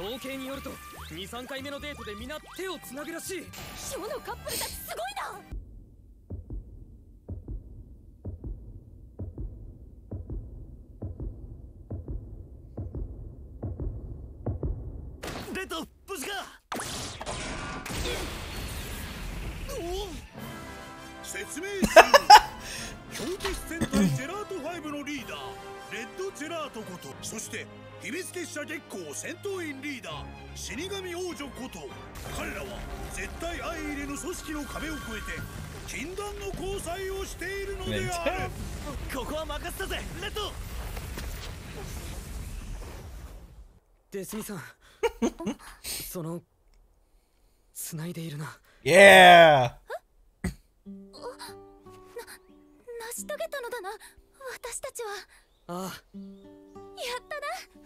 統計によると2、3回目のデートでみんな手をつなぐらしい。今日のカップルたちすごいな。デート無事か。説明しよう。氷結戦隊ジェラート5のリーダーレッドジェラートこと、そして秘密結社月光戦闘員リーダー死神王女こと、彼らは絶対相入れの組織の壁を越えて禁断の交際をしているのである。ここは任せたぜレッド。デスミさんその繋いでいるな。イエー成し遂げたのだな、私たちは。ああやったな、不動。